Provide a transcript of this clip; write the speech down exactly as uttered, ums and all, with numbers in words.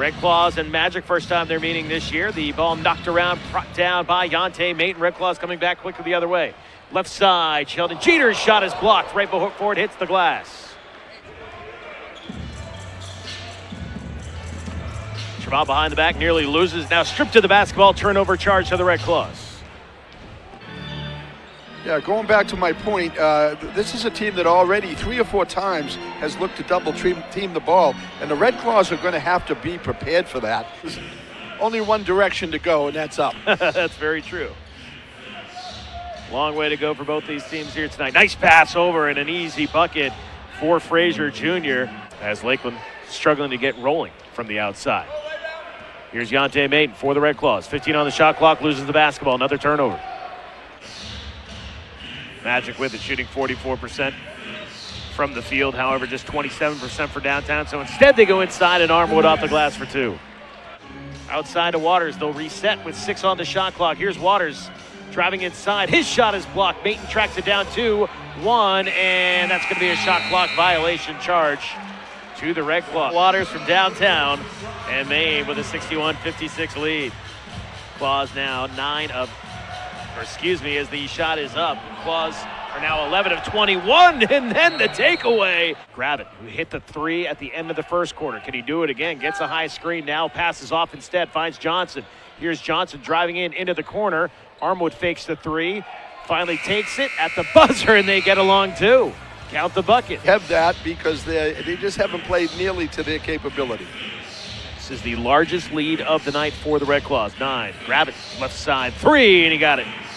Red Claws and Magic, first time they're meeting this year. The ball knocked around, brought down by Yante Maiden. Red Claws coming back quickly the other way. Left side, Sheldon Jeter's shot is blocked. Right hook forward hits the glass. Trevon behind the back, nearly loses. Now stripped to the basketball, turnover charge to the Red Claws. Yeah, going back to my point, uh, this is a team that already three or four times has looked to double team the ball, and the Red Claws are going to have to be prepared for that. There's only one direction to go, and that's up. That's very true. Long way to go for both these teams here tonight. Nice pass over and an easy bucket for Frazier Junior as Lakeland struggling to get rolling from the outside. Here's Yonte Maiden for the Red Claws. fifteen on the shot clock, loses the basketball, another turnover. Magic with it, shooting forty-four percent from the field, however, just twenty-seven percent for downtown. So instead they go inside and Armwood off the glass for two. Outside to Waters, they'll reset with six on the shot clock. Here's Waters driving inside. His shot is blocked. Maiden tracks it down to one, and that's going to be a shot clock violation charge to the Red Claws. Waters from downtown, and Maine with a sixty-one fifty-six lead. Claws now nine of Or excuse me, as the shot is up. Claws are now eleven of twenty-one, and then the takeaway. Grab it. We hit the three at the end of the first quarter. Can he do it again? Gets a high screen now, passes off instead, finds Johnson. Here's Johnson driving in into the corner. Armwood fakes the three, finally takes it at the buzzer, and they get along too. Count the bucket. Have that because they they just haven't played nearly to their capability. Is the largest lead of the night for the Red Claws. Nine. Grab it. Left side. Three. And he got it.